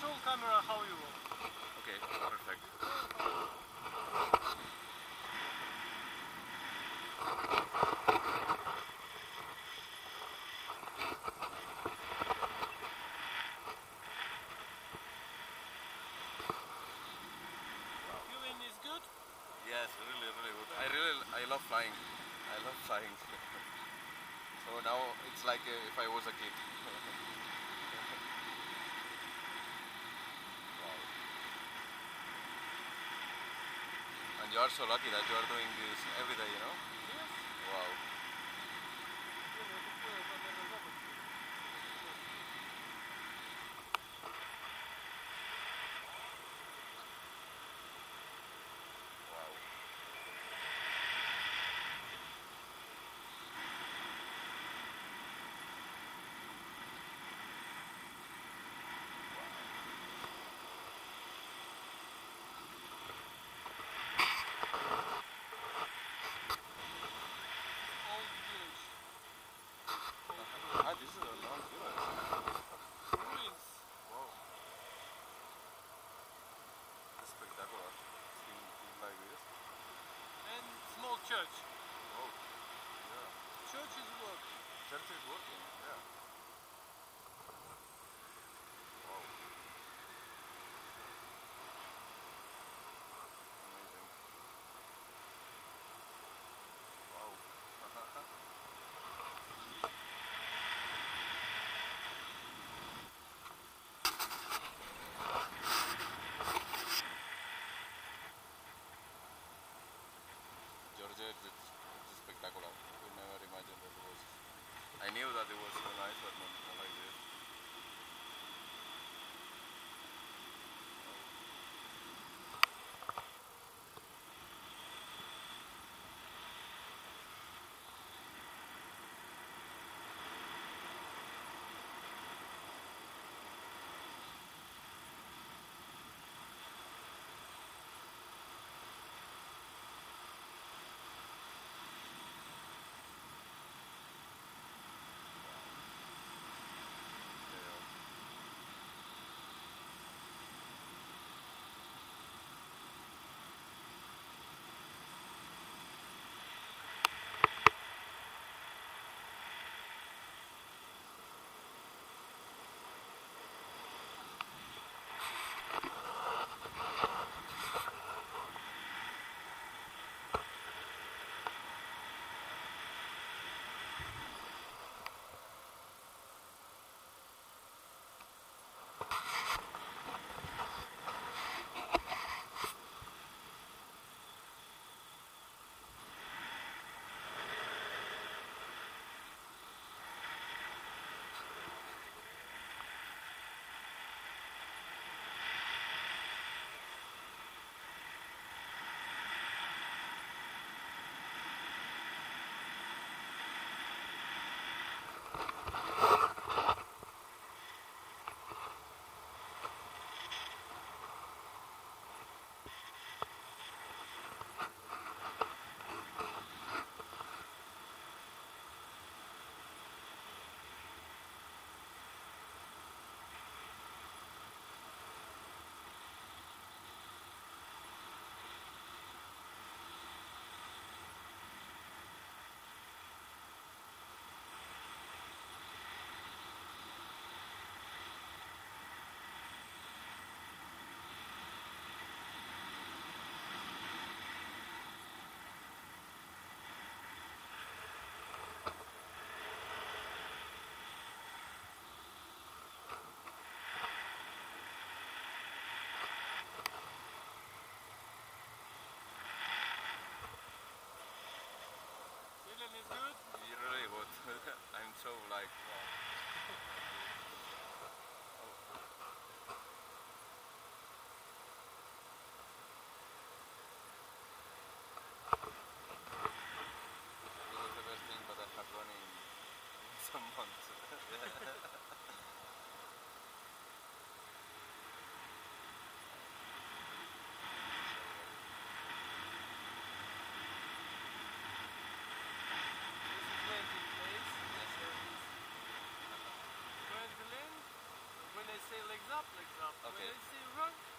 control camera how you want. Okay, perfect. Wow. Feeling is good? Yes, really, really good. I love flying. I love flying. So now it's like if I was a kid. Wow. And you are so lucky that you are doing this every day, you know? Yes. Wow. Church. Oh, yeah. Church is working. Church is working, yeah. Wow. Amazing. Wow. It's spectacular. I could never imagine that it was. I knew that it was so nice, but not like this. I'm so like, wow. It was the best thing, but I have run in some months. up like that. Okay. When I say run,